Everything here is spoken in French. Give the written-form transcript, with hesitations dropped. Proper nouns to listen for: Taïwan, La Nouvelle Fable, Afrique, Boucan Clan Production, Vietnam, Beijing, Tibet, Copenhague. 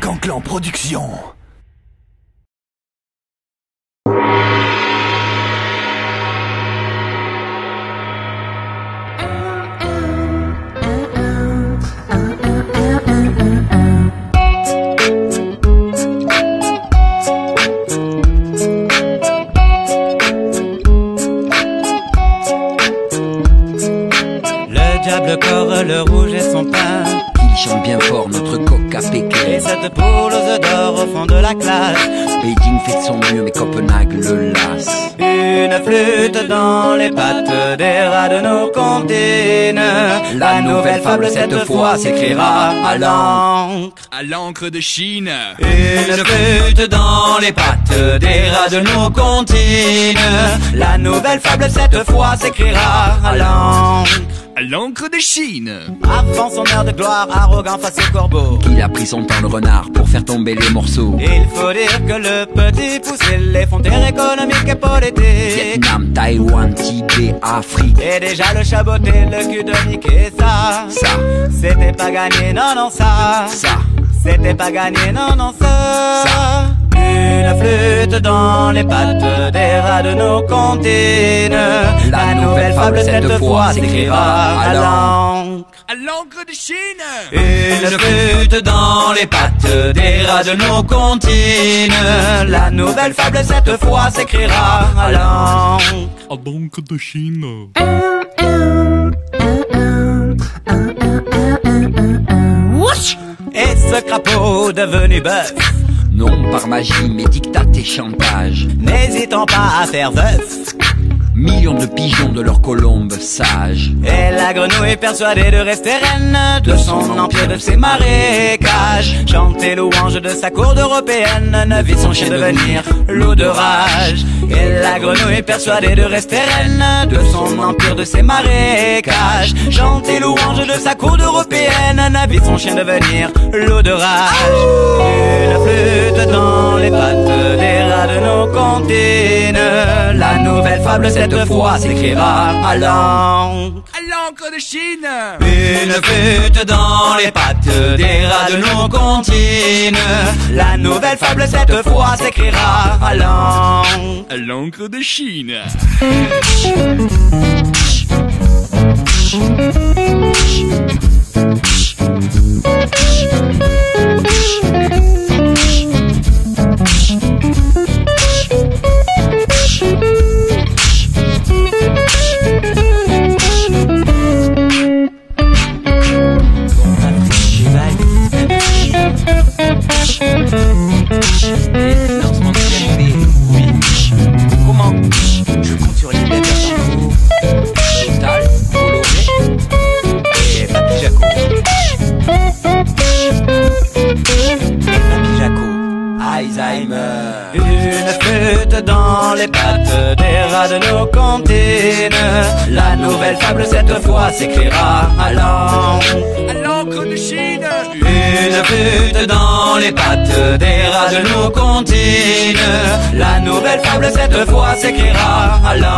Boucan Clan Production. Le corps, le rouge et son pain. Il chante bien fort notre coca pékin. Et cette poule aux œufs d'or au fond de la classe. Beijing fait de son mieux mais Copenhague le lasse. Une flûte dans les pattes des rats de nos comptines. La nouvelle fable cette fois s'écrira à l'encre de Chine. Une flûte dans les pattes des rats de nos comptines. La nouvelle fable cette fois s'écrira à l'encre. À l'encre de Chine. Avant son heure de gloire, arrogant face au corbeau, il a pris son temps le renard pour faire tomber les morceaux. Il faut dire que le petit poussé les frontières économiques et politiques. Vietnam, Taïwan, Tibet, Afrique. Et déjà le chaboté, le cul de Mickey. Ça, c'était pas gagné, non, non, ça. Ça, c'était pas gagné, non, non, ça, ça. Une flûte dans les pattes des rats de nos comptines. La nouvelle fable cette fois s'écrira à l'encre de Chine. Une flûte dans les pattes des rats de nos comptines. La nouvelle fable cette fois s'écrira à l'encre de Chine. Et ce crapaud devenu bœuf, non par magie mais dictat et chantage, n'hésitant pas à faire veuf. Millions de pigeons de leurs colombes sages. Et la grenouille persuadée de rester reine de son empire, de ses marécages. Chanter louange de sa cour européenne, ne vit son chien devenir loup de rage. Et la grenouille persuadée de rester reine de son empire, de ses marécages. Chanter louange de sa cour européenne, ne vit son chien devenir loup de rage. Et la flûte dans les pattes des rats de nos comptines. La nouvelle fable cette fois s'écrira à l'encre de Chine. Une flûte dans les pattes des rats de nos comptines. La nouvelle fable cette fois s'écrira à l'encre de Chine. Dans les pattes des rats de nos comptines. La nouvelle fable cette fois s'écrira à l'encre de Chine. Une flûte dans les pattes des rats de nos comptines. La nouvelle fable cette fois s'écrira à l'encre.